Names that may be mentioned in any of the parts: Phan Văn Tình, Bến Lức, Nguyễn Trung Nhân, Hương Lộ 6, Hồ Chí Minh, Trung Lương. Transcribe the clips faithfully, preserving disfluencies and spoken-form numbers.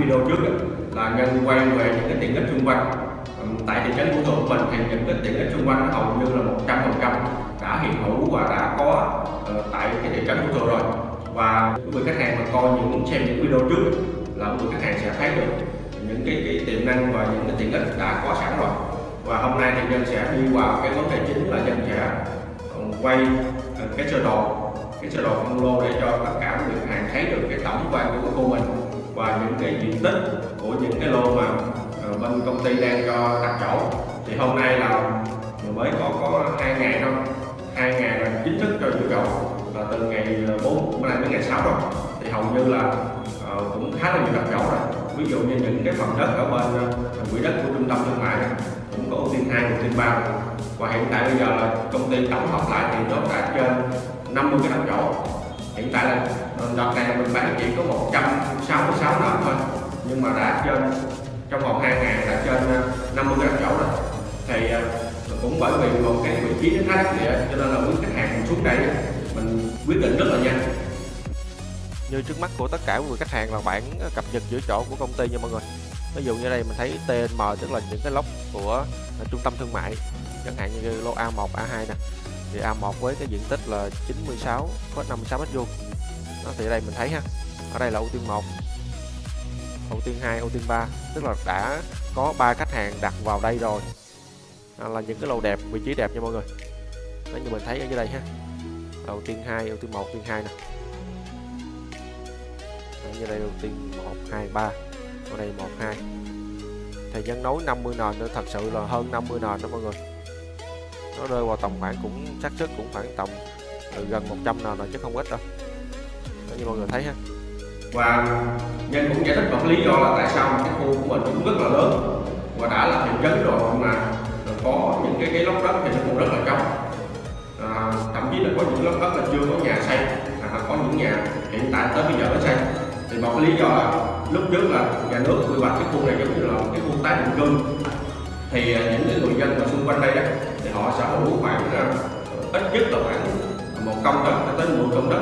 video trước ấy, là nhân quan về những cái tiện ích xung quanh. Tại thị trấn của tụi mình thì những cái tiện ích xung quanh hầu như là một trăm phần trăm đã hiện hữu và đã có tại cái thị trấn của tụi rồi. Và quý vị khách hàng mà coi những muốn xem những video trước là quý vị khách hàng sẽ thấy được những cái, cái tiềm năng và những cái tiện ích đã có sẵn rồi. Và hôm nay thì Nhân sẽ đi vào cái vấn đề chính là Nhân sẽ quay cái sơ đồ cái sơ đồ phân lô để cho tất cả các người hàng thấy được cái tổng quan của khu mình và những cái diện tích của những cái lô mà bên công ty đang cho đặt chỗ. Thì hôm nay là mới có có hai ngày thôi, hai ngày là chính thức cho dự cầu là từ ngày bốn đến ngày sáu rồi, thì hầu như là uh, cũng khá là nhiều đặt chỗ rồi. Ví dụ như những cái phần đất ở bên quỹ đất của trung tâm thương mại này, cũng có ưu tiên hai, ưu tiên ba, và hiện tại bây giờ là công ty tổng hợp lại thì nó đã trên năm mươi cái đặt chỗ. Hiện tại là đợt này mình bán chỉ có một trăm sáu mươi sáu nền thôi, nhưng mà đã trên trong vòng hai ngày đã trên năm mươi cái đặt chỗ rồi. Thì cũng bởi vì một cái vị trí nó khá đắc địa cho nên là quý khách hàng xuống đây mình quyết định rất là nhanh. Như trước mắt của tất cả người khách hàng là bản cập nhật giữa chỗ của công ty nha mọi người. Ví dụ như đây mình thấy tê en em tức là những cái lốc của trung tâm thương mại, chẳng hạn như lô a một, a hai nè. Thì a một với cái diện tích là chín mươi sáu phẩy năm mươi sáu mét vuông. Đó, thì ở đây mình thấy ha, ở đây là ưu tiên một, ưu tiên hai, ưu tiên ba, tức là đã có ba khách hàng đặt vào đây rồi. Đó là những cái lô đẹp, vị trí đẹp nha mọi người. Đó, như mình thấy ở dưới đây ha, ưu tiên hai, ưu tiên một, ưu tiên hai nè. Như đây đầu tiên một, hai, ba, ở đây một, hai. Thì Nhân nối năm mươi nền nữa, thật sự là hơn năm mươi nền đó mọi người. Nó rơi vào tầm khoảng cũng xác suất cũng khoảng tầm gần một trăm nền rồi chứ không ít đâu. Đó, như mọi người thấy ha. Và Nhân cũng giải thích một lý do là tại sao cái khu của mình cũng rất là lớn và đã là thị trấn rồi mà có những cái cái lốc đất thì nó cũng rất là trong. À, thậm chí là có những lốc đất là chưa có nhà xây, à, có những nhà hiện tại tới bây giờ nó xây. Thì một lý do là lúc trước là nhà nước quy hoạch cái khu này giống như là cái khu tái định cư, thì những người dân mà xung quanh đây đó, thì họ sở hữu khoảng ít nhất là khoảng một công đất tới mười công đất,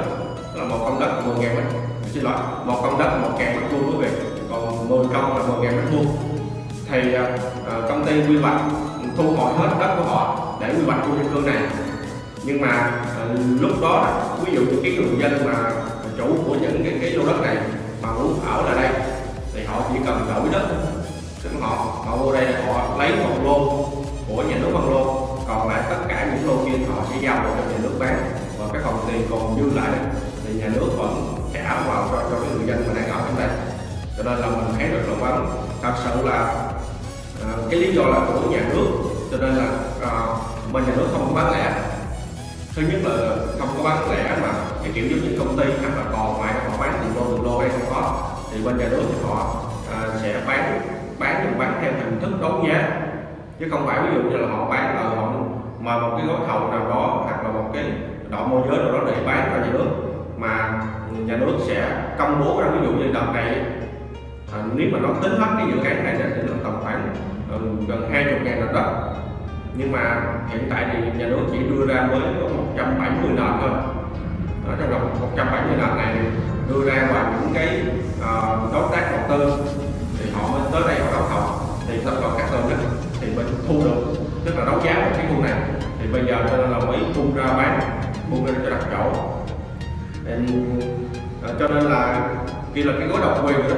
tức là một công đất mười ngàn mét, xin lỗi, một công đất một ngàn mét vuông quý vị, còn mười công là mười ngàn mét vuông. Thì công ty quy hoạch thu hồi hết đất của họ để quy hoạch khu dân cư này, nhưng mà lúc đó ví dụ những cái người dân mà chủ của những cái, cái lô đất này mà muốn ở lại đây thì họ chỉ cần đổi đất, tức họ họ vô đây họ lấy một lô của nhà nước phân lô, còn lại tất cả những lô kia họ sẽ giao vào cho nhà nước bán, và cái phần tiền còn dư lại thì nhà nước vẫn trả vào cho, cho cái người dân mà đang ở trong đây. Cho nên là mình thấy được là vấn thật sự là uh, cái lý do là của nhà nước, cho nên là uh, bên nhà nước không bán lẻ. Thứ nhất là không có bán lẻ mà cái kiểu giống như công ty hoặc là còn ngoài họ bán từng lô từng lô đây không có, thì bên nhà nước thì họ à, sẽ bán bán được bán theo hình thức đấu giá, chứ không phải ví dụ như là họ bán là họ mời một cái gói thầu nào đó hoặc là một cái đội môi giới nào đó để bán cho nhà nước, mà nhà nước sẽ công bố ra. Ví dụ như đợt này à, nếu mà nó tính hết cái dự án này thì nó tầm khoảng gần hai mươi ngàn nền đất, nhưng mà hiện tại thì nhà nước chỉ đưa ra mới có một trăm bảy mươi nền thôi. Ở trong đó một trăm bảy mươi nền này đưa ra vào những cái uh, đối tác đầu tư thì họ mới tới đây họ đấu thầu, thì sau đó các đơn đó thì mình thu được, tức là đấu giá vào cái khu này, thì bây giờ cho nên là mới tung ra bán, buôn ra cho đặt chỗ. Cho nên là khi là cái gói độc quyền đó,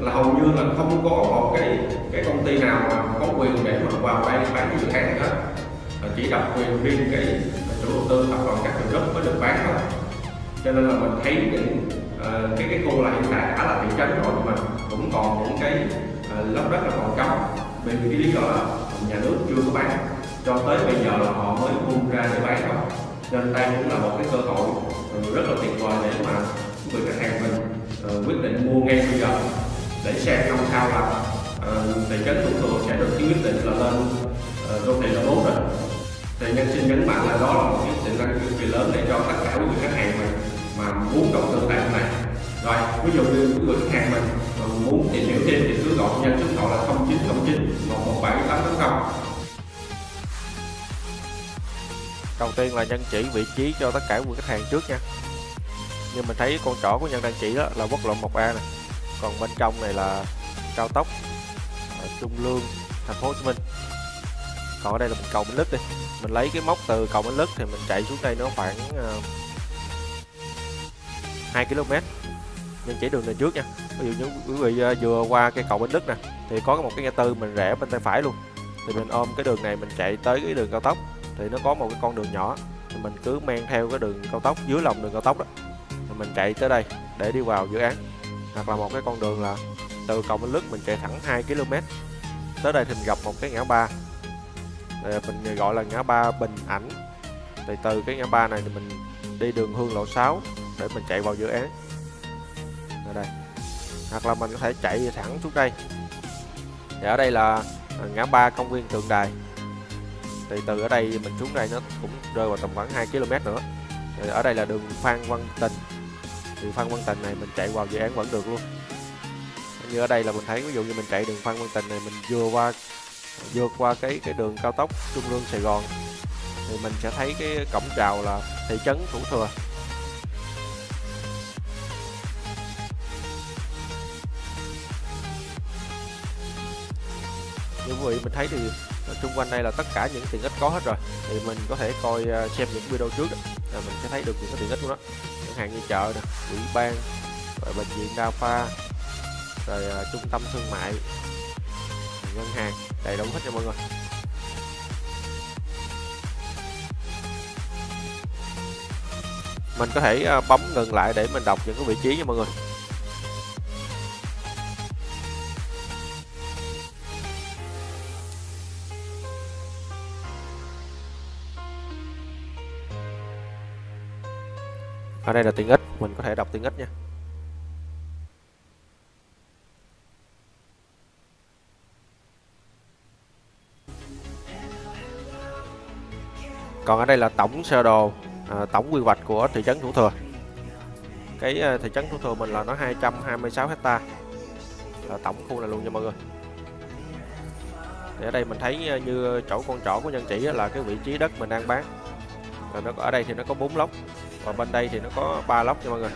là hầu như là không có một cái cái công ty nào mà có quyền để mà vào đây bán cái dự án này hết, chỉ độc quyền riêng cái chủ đầu tư tập đoàn các tổ chức mới được bán thôi. Cho nên là mình thấy những uh, cái cái khu này hiện tại đã là thị trấn rồi, mình cũng còn những cái uh, lốc đất là còn trống, bởi vì cái lý do là nhà nước chưa có bán, cho tới bây giờ là họ mới buông ra để bán thôi. Nên đây cũng là một cái cơ hội uh, rất là tuyệt vời để mà người khách hàng mình uh, quyết định mua ngay bây giờ, để xem năm sau là uh, thị trấn Thủ Thừa sẽ được cái quyết định là lên đô thị là tốt rồi. Thì Nhân xin nhấn mạnh là đó là một cái tiềm năng cực kỳ lớn để cho tất cả quý vị khách hàng mình mà muốn đầu tư tại hôm nay. Rồi, ví dụ như quý vị khách hàng mình muốn tìm hiểu thêm thì cứ gọi Nhân, số điện thoại là không chín không chín một một bảy tám tám không. Đầu tiên là Nhân chỉ vị trí cho tất cả quý vị khách hàng trước nha. Như mình thấy con trỏ của Nhân đang chỉ đó là quốc lộ một A này. Còn bên trong này là cao tốc Trung Lương thành phố Hồ Chí Minh. Còn ở đây là mình cầu Bến Lức đi, mình lấy cái mốc từ cầu Bến Lức thì mình chạy xuống đây nó khoảng uh, hai ki lô mét. Mình chỉ đường này trước nha. Ví dụ như quý vị uh, vừa qua cây cầu Bến Lức nè thì có một cái ngã tư mình rẽ bên tay phải luôn, thì mình ôm cái đường này mình chạy tới cái đường cao tốc thì nó có một cái con đường nhỏ, thì mình cứ men theo cái đường cao tốc, dưới lòng đường cao tốc đó thì mình chạy tới đây để đi vào dự án. Hoặc là một cái con đường là từ cầu Bến Lức mình chạy thẳng hai ki lô mét tới đây thì mình gặp một cái ngã ba, mình gọi là ngã ba Bình Ảnh. Thì từ cái ngã ba này thì mình đi đường Hương Lộ sáu để mình chạy vào dự án ở đây. Hoặc là mình có thể chạy thẳng xuống đây, thì ở đây là ngã ba công viên Tượng Đài, thì từ ở đây mình xuống đây nó cũng rơi vào tầm khoảng hai ki lô mét nữa. Thì ở đây là đường Phan Văn Tình, thì Phan Văn Tình này mình chạy vào dự án vẫn được luôn. Như ở đây là mình thấy ví dụ như mình chạy đường Phan Văn Tình này, mình vừa qua vượt qua cái cái đường cao tốc Trung Lương Sài Gòn thì mình sẽ thấy cái cổng chào là thị trấn Thủ Thừa. Như quý vị mình thấy thì xung quanh đây là tất cả những tiện ích có hết rồi, thì mình có thể coi xem những video trước là mình sẽ thấy được những cái tiện ích của nó, chẳng hạn như chợ nè, ủy ban, rồi bệnh viện đa khoa, rồi trung tâm thương mại, ngân hàng, đầy đủ hết nha mọi người. Mình có thể bấm ngừng lại để mình đọc những cái vị trí nha mọi người. Ở đây là tiện ích, mình có thể đọc tiện ích nha. Còn ở đây là tổng sơ đồ, à, tổng quy hoạch của thị trấn Thủ Thừa. Cái à, thị trấn Thủ Thừa mình là nó hai trăm hai mươi sáu héc ta, là tổng khu này luôn nha mọi người. Thì ở đây mình thấy như chỗ con trỏ của Nhân Chỉ là cái vị trí đất mình đang bán. Rồi nó ở đây thì nó có bốn lốc, và bên đây thì nó có ba lốc nha mọi người.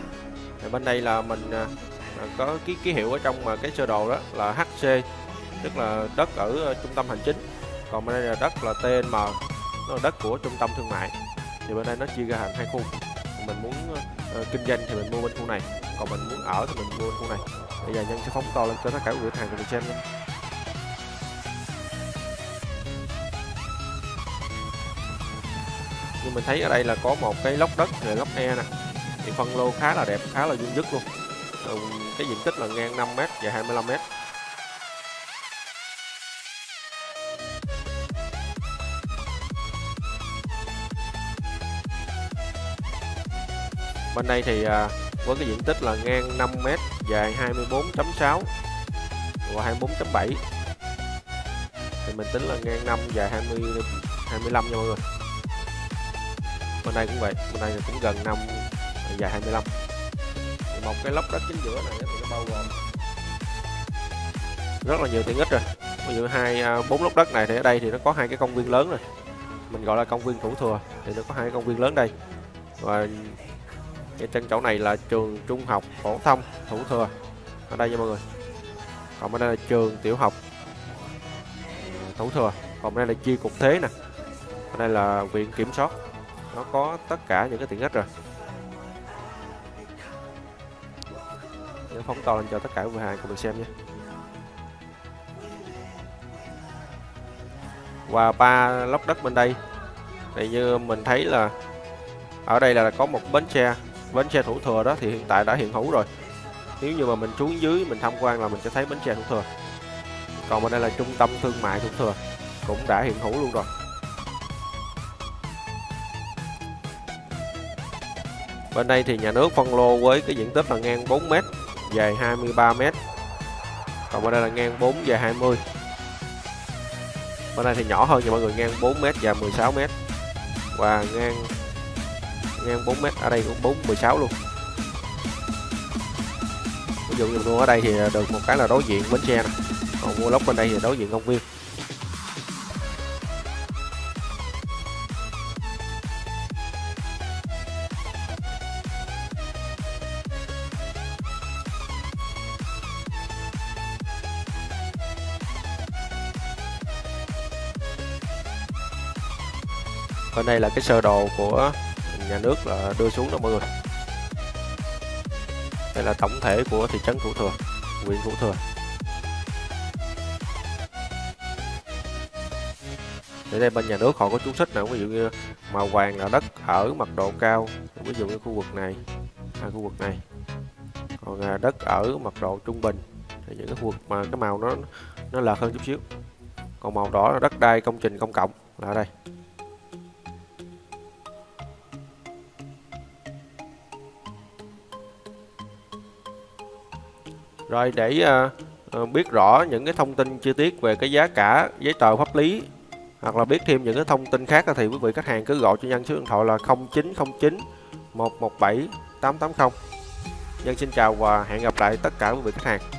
Thì bên đây là mình à, có cái ký hiệu ở trong mà cái sơ đồ đó là hát xê, tức là đất ở trung tâm hành chính. Còn bên đây là đất là tê en em, nó là đất của trung tâm thương mại. Thì bên đây nó chia ra thành hai khu, mình muốn uh, kinh doanh thì mình mua bên khu này, còn mình muốn ở thì mình mua bên khu này. Bây giờ Nhân sẽ phóng to lên cho tất cả các cửa hàng của mình xem nha. Nhưng mình thấy ở đây là có một cái lốc đất là lốc E nè, thì phân lô khá là đẹp, khá là dung dứt luôn. Cái diện tích là ngang năm mét và hai mươi lăm mét. Bên đây thì với cái diện tích là ngang năm mét, dài hai mươi bốn chấm sáu và hai mươi bốn chấm bảy, thì mình tính là ngang năm dài hai mươi hai mươi lăm nha mọi người. Bên đây cũng vậy, bên đây cũng gần năm dài hai mươi lăm. Thì một cái lốc đất chính giữa này thì nó bao gồm rất là nhiều tiện ích rồi. Ví dụ hai bốn lốc đất này thì ở đây thì nó có hai cái công viên lớn rồi, mình gọi là công viên Thủ Thừa, thì nó có hai công viên lớn đây. Và cái chân chỗ này là trường trung học phổ thông Thủ Thừa ở đây nha mọi người. Còn bên đây là trường tiểu học Thủ Thừa. Còn bên đây là chi cục thuế nè, bên đây là viện kiểm soát. Nó có tất cả những cái tiện ích rồi. Để phóng to lên cho tất cả các cửa hàng cùng được xem nha. Và ba lốc đất bên đây thì như mình thấy là ở đây là có một bến xe, bến xe Thủ Thừa đó thì hiện tại đã hiện hữu rồi. Nếu như mà mình xuống dưới mình tham quan là mình sẽ thấy bến xe Thủ Thừa. Còn bên đây là trung tâm thương mại Thủ Thừa cũng đã hiện hữu luôn rồi. Bên đây thì nhà nước phân lô với cái diện tích là ngang bốn mét, dài hai mươi ba mét. Còn bên đây là ngang bốn dài hai mươi. Bên đây thì nhỏ hơn nha mọi người, ngang bốn mét và mười sáu mét. Và ngang ngang bốn mét ở đây cũng bốn mười sáu luôn. Ví dụ như mua ở đây thì được một cái là đối diện bến xe này. Còn mua lốc bên đây thì đối diện công viên. Ở đây là cái sơ đồ của nhà nước là đưa xuống đó mọi người. Đây là tổng thể của thị trấn Thủ Thừa, huyện Thủ Thừa. Để đây bên nhà nước họ có chú thích nào, ví dụ như màu vàng là đất ở mật độ cao, ví dụ như khu vực này, à, khu vực này. Còn đất ở mật độ trung bình thì những cái khu vực mà cái màu nó nó lợt hơn chút xíu. Còn màu đỏ là đất đai công trình công cộng là ở đây. Rồi để uh, biết rõ những cái thông tin chi tiết về cái giá cả, giấy tờ pháp lý hoặc là biết thêm những cái thông tin khác thì quý vị khách hàng cứ gọi cho Nhân số điện thoại là không chín không chín một một bảy tám tám không. Nhân xin chào và hẹn gặp lại tất cả quý vị khách hàng.